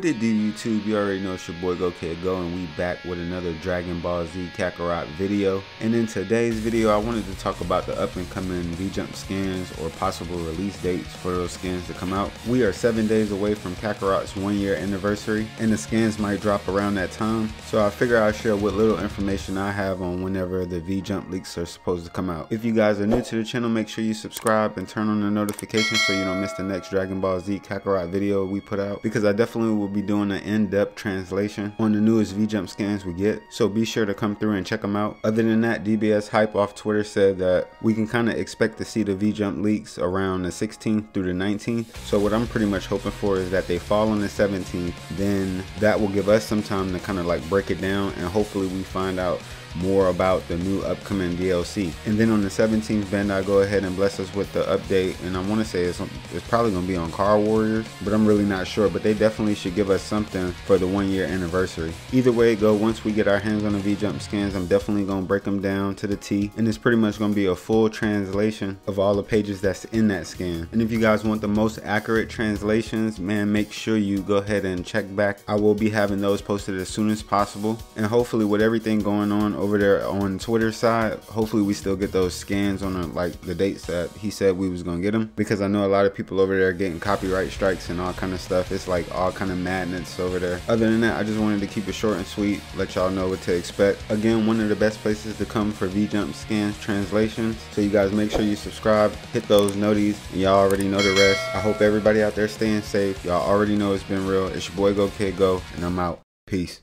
What it do, YouTube? You already know it's your boy GoKidGo, and we back with another Dragon Ball Z Kakarot video. And in today's video, I wanted to talk about the up and coming V-Jump skins or possible release dates for those skins to come out. We are 7 days away from Kakarot's 1-year anniversary, and the skins might drop around that time. So I figure I'll share what little information I have on whenever the V-Jump leaks are supposed to come out. If you guys are new to the channel, make sure you subscribe and turn on the notifications so you don't miss the next Dragon Ball Z Kakarot video we put out, because I definitely we'll be doing an in-depth translation on the newest V-Jump skins we get, so be sure to come through and check them out. Other than that, DBS Hype off Twitter said that we can kind of expect to see the V-Jump leaks around the 16th through the 19th, so what I'm pretty much hoping for is that they fall on the 17th, then that will give us some time to kind of like break it down, and hopefully we find out more about the new upcoming DLC. And then on the 17th, Bandai go ahead and bless us with the update, and I want to say it's probably going to be on Car Warriors, but I'm really not sure, but they definitely should give us something for the 1-year anniversary. Either way it go, once we get our hands on the V-Jump skins, I'm definitely going to break them down to the T, and it's pretty much going to be a full translation of all the pages that's in that skin. And if you guys want the most accurate translations, man, make sure you go ahead and check back. I will be having those posted as soon as possible, and hopefully with everything going on over there on Twitter side, hopefully we still get those skins on like the dates that he said we was gonna get them, because I know a lot of people over there are getting copyright strikes and all kind of stuff. It's like all kind of madness over there. Other than that, I just wanted to keep it short and sweet, let y'all know what to expect. Again, one of the best places to come for V-Jump skins translations, so you guys make sure you subscribe, hit those noties, and y'all already know the rest. I hope everybody out there staying safe. Y'all already know it's been real. It's your boy GoKidGo, and I'm out. Peace.